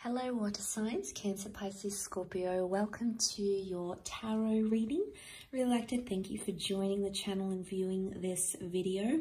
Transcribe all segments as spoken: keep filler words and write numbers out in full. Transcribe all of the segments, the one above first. Hello water signs, Cancer, Pisces, Scorpio. Welcome to your tarot reading. Really like to thank you for joining the channel and viewing this video.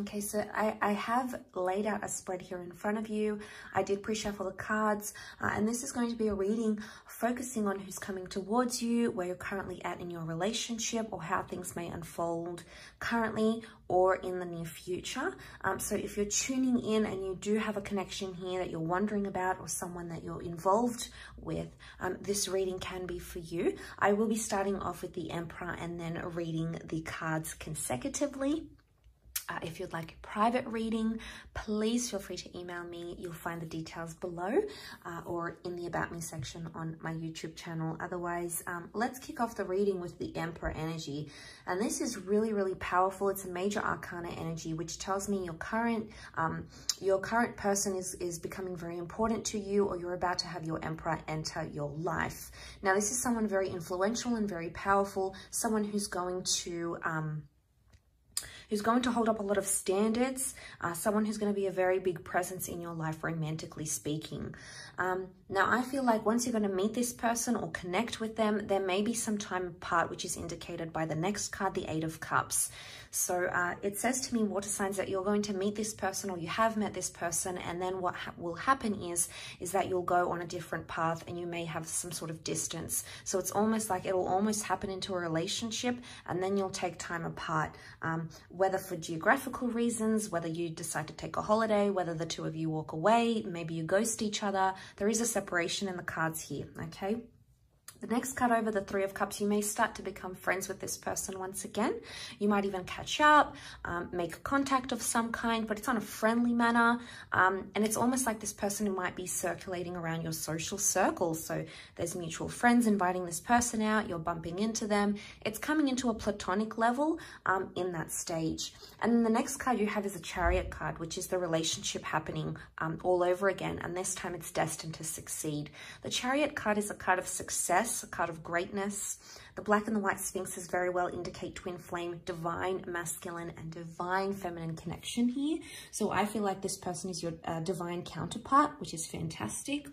Okay, so I, I have laid out a spread here in front of you. I did pre-shuffle the cards, uh, and this is going to be a reading focusing on who's coming towards you, where you're currently at in your relationship, or how things may unfold currently or in the near future. Um, so if you're tuning in and you do have a connection here that you're wondering about, or someone that you're involved with, um, this reading can be for you. I will be starting off with the Emperor and then reading the cards consecutively. Uh, if you'd like a private reading, please feel free to email me. You'll find the details below uh, or in the About Me section on my YouTube channel. Otherwise, um, let's kick off the reading with the Emperor energy. And this is really, really powerful. It's a major arcana energy, which tells me your current um, your current person is, is becoming very important to you, or you're about to have your Emperor enter your life. Now, this is someone very influential and very powerful, someone who's going to... Um, who's going to hold up a lot of standards, uh, someone who's going to be a very big presence in your life, romantically speaking. Um, now, I feel like once you're going to meet this person or connect with them, there may be some time apart, which is indicated by the next card, the Eight of Cups. So uh, it says to me, water signs, that you're going to meet this person, or you have met this person, and then what ha will happen is, is that you'll go on a different path and you may have some sort of distance. So it's almost like it'll almost happen into a relationship, and then you'll take time apart. Um, whether for geographical reasons, whether you decide to take a holiday, whether the two of you walk away, maybe you ghost each other. There is a separation in the cards here, okay? The next card over, the Three of Cups, you may start to become friends with this person once again. You might even catch up, um, make contact of some kind, but it's on a friendly manner. Um, and it's almost like this person might be circulating around your social circle. So there's mutual friends inviting this person out, you're bumping into them. It's coming into a platonic level um, in that stage. And then the next card you have is a Chariot card, which is the relationship happening um, all over again. And this time it's destined to succeed. The Chariot card is a card of success, a card of greatness. The black and the white sphinxes very well indicate twin flame, divine masculine and divine feminine connection here. So I feel like this person is your uh, divine counterpart, which is fantastic.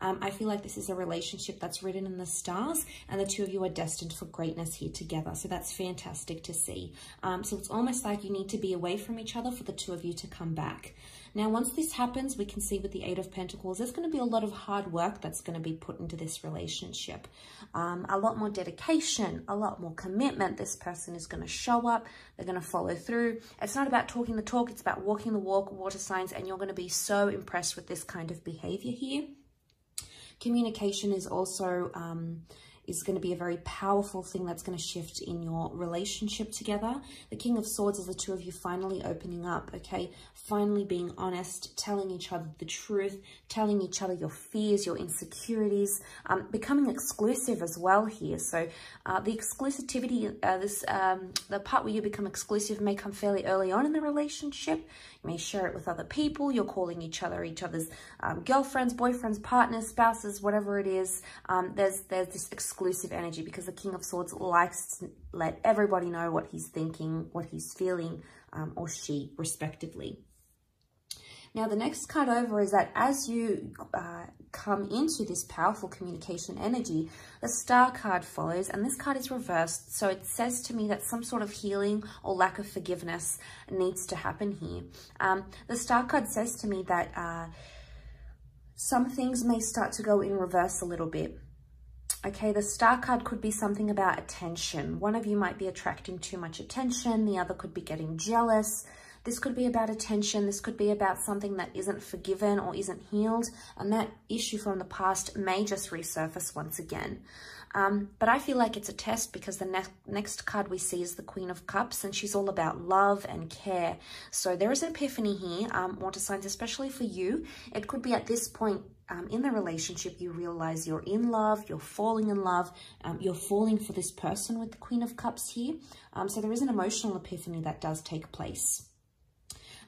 Um, I feel like this is a relationship that's written in the stars, and the two of you are destined for greatness here together. So that's fantastic to see. Um, so it's almost like you need to be away from each other for the two of you to come back. Now, once this happens, we can see with the Eight of Pentacles, there's going to be a lot of hard work that's going to be put into this relationship. Um, a lot more dedication, a lot more commitment. This person is going to show up. They're going to follow through. It's not about talking the talk. It's about walking the walk, water signs, and you're going to be so impressed with this kind of behavior here. Communication is also... Um, is going to be a very powerful thing that's going to shift in your relationship together. The King of Swords is the two of you finally opening up, okay? Finally being honest, telling each other the truth, telling each other your fears, your insecurities, um, becoming exclusive as well here. So uh, the exclusivity, uh, this um, the part where you become exclusive may come fairly early on in the relationship. You may share it with other people. You're calling each other, each other's um, girlfriends, boyfriends, partners, spouses, whatever it is. Um, there's, there's this exclusive exclusive energy, because the King of Swords likes to let everybody know what he's thinking, what he's feeling, um, or she, respectively. Now, the next card over is that as you uh, come into this powerful communication energy, the Star card follows, and this card is reversed. So it says to me that some sort of healing or lack of forgiveness needs to happen here. Um, the Star card says to me that uh, some things may start to go in reverse a little bit. Okay, the Star card could be something about attention. One of you might be attracting too much attention. The other could be getting jealous. This could be about attention. This could be about something that isn't forgiven or isn't healed. And that issue from the past may just resurface once again. Um, but I feel like it's a test, because the ne next card we see is the Queen of Cups, and she's all about love and care. So there is an epiphany here, um, water signs, especially for you. It could be at this point Um, in the relationship, you realize you're in love, you're falling in love, um, you're falling for this person with the Queen of Cups here. Um, so there is an emotional epiphany that does take place.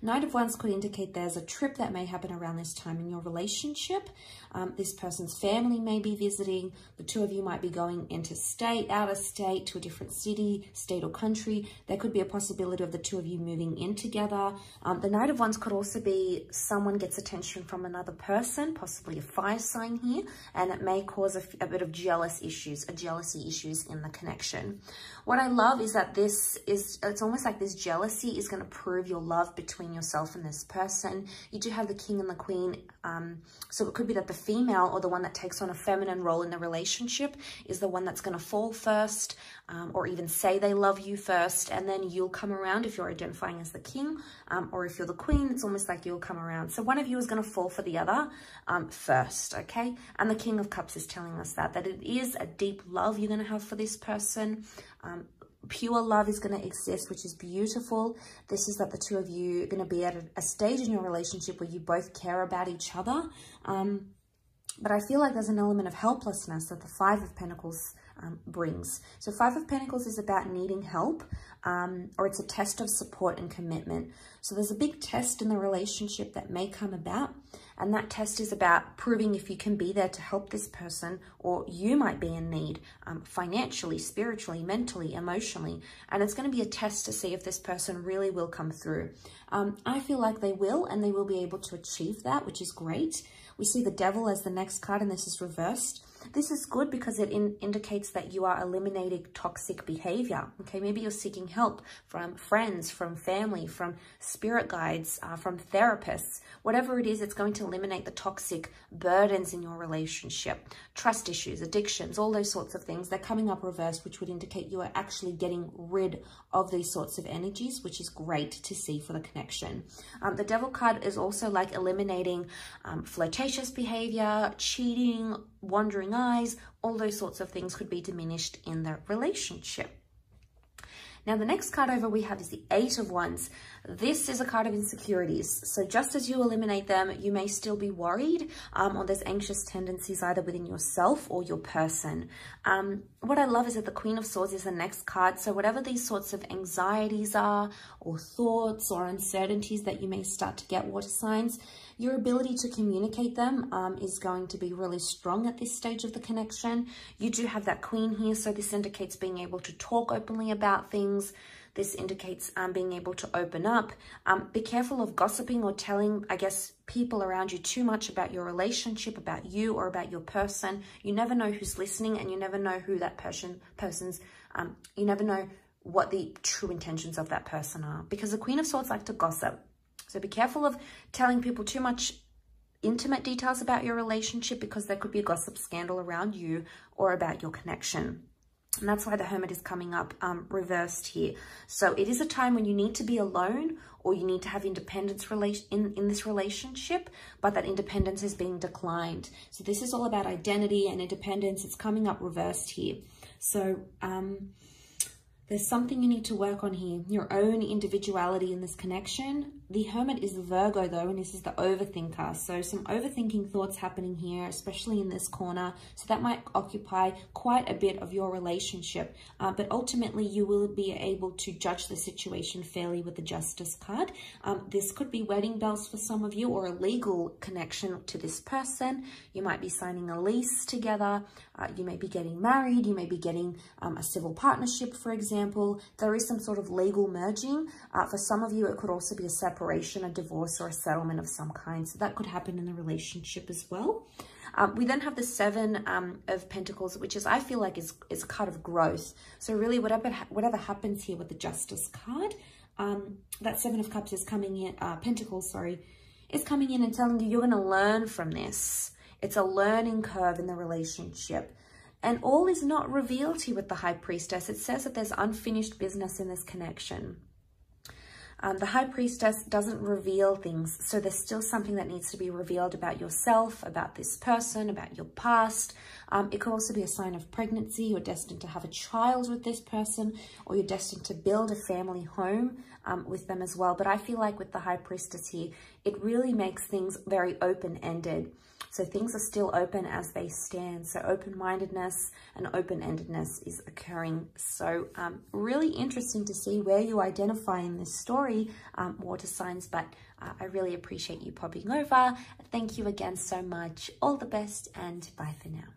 Knight of Wands could indicate there's a trip that may happen around this time in your relationship. Um, this person's family may be visiting. The two of you might be going interstate, out of state, to a different city, state or country. There could be a possibility of the two of you moving in together. Um, the Knight of Wands could also be someone gets attention from another person, possibly a fire sign here, and it may cause a, a bit of jealous issues, a jealousy issues in the connection. What I love is that this is, it's almost like this jealousy is going to prove your love between yourself and this person. You do have the King and the Queen, um, so it could be that the female or the one that takes on a feminine role in the relationship is the one that's going to fall first, um, or even say they love you first, and then you'll come around if you're identifying as the King, um, or if you're the Queen, it's almost like you'll come around. So one of you is going to fall for the other um, first, okay? And the King of Cups is telling us that, that it is a deep love you're going to have for this person. Um, Pure love is going to exist, which is beautiful. This is that the two of you are going to be at a stage in your relationship where you both care about each other. Um, but I feel like there's an element of helplessness that the Five of Pentacles um, brings. So Five of Pentacles is about needing help, um, or it's a test of support and commitment. So there's a big test in the relationship that may come about. And that test is about proving if you can be there to help this person, or you might be in need um, financially, spiritually, mentally, emotionally. And it's going to be a test to see if this person really will come through. Um, I feel like they will, and they will be able to achieve that, which is great. We see the Devil as the next card, and this is reversed. This is good because it in indicates that you are eliminating toxic behavior. Okay, maybe you're seeking help from friends, from family, from spirit guides, uh, from therapists. Whatever it is, it's going to eliminate the toxic burdens in your relationship. Trust issues, addictions, all those sorts of things. They're coming up reversed, which would indicate you are actually getting rid of these sorts of energies, which is great to see for the connection. Um, the Devil card is also like eliminating um, flirtatious behavior, cheating, wandering eyes, all those sorts of things could be diminished in the relationship. Now, the next card over we have is the Eight of Wands. This is a card of insecurities. So just as you eliminate them, you may still be worried, um, or there's anxious tendencies either within yourself or your person. Um, what I love is that the Queen of Swords is the next card. So whatever these sorts of anxieties are, or thoughts or uncertainties that you may start to get, water signs, your ability to communicate them um, is going to be really strong at this stage of the connection. You do have that Queen here, so this indicates being able to talk openly about things. This indicates um, being able to open up. Um, be careful of gossiping or telling, I guess, people around you too much about your relationship, about you, or about your person. You never know who's listening, and you never know who that person, person's, um, you never know what the true intentions of that person are, because the Queen of Swords like to gossip. So be careful of telling people too much intimate details about your relationship, because there could be a gossip scandal around you or about your connection. And that's why the Hermit is coming up um, reversed here. So it is a time when you need to be alone, or you need to have independence relation in, in this relationship, but that independence is being declined. So this is all about identity and independence. It's coming up reversed here. So um, there's something you need to work on here, your own individuality in this connection. The Hermit is Virgo though, and this is the overthinker. So some overthinking thoughts happening here, especially in this corner. So that might occupy quite a bit of your relationship. Uh, but ultimately, you will be able to judge the situation fairly with the Justice card. Um, this could be wedding bells for some of you, or a legal connection to this person. You might be signing a lease together. Uh, you may be getting married. You may be getting um, a civil partnership, for example. There is some sort of legal merging. Uh, for some of you, it could also be a separate separation, a divorce, or a settlement of some kind. So that could happen in the relationship as well. Um, we then have the Seven um, of Pentacles, which is, I feel like, is, is a card of growth. So really, whatever, whatever happens here with the Justice card, um, that Seven of Cups is coming in, uh, Pentacles, sorry, is coming in and telling you, you're going to learn from this. It's a learning curve in the relationship. And all is not revealed here with the High Priestess. It says that there's unfinished business in this connection. Um, the High Priestess doesn't reveal things, so there's still something that needs to be revealed about yourself, about this person, about your past. Um, it could also be a sign of pregnancy. You're destined to have a child with this person, or you're destined to build a family home um, with them as well. But I feel like with the High Priestess here, it really makes things very open-ended. So things are still open as they stand. So open-mindedness and open-endedness is occurring. So um, really interesting to see where you identify in this story, um, water signs, but uh, I really appreciate you popping over. Thank you again so much. All the best and bye for now.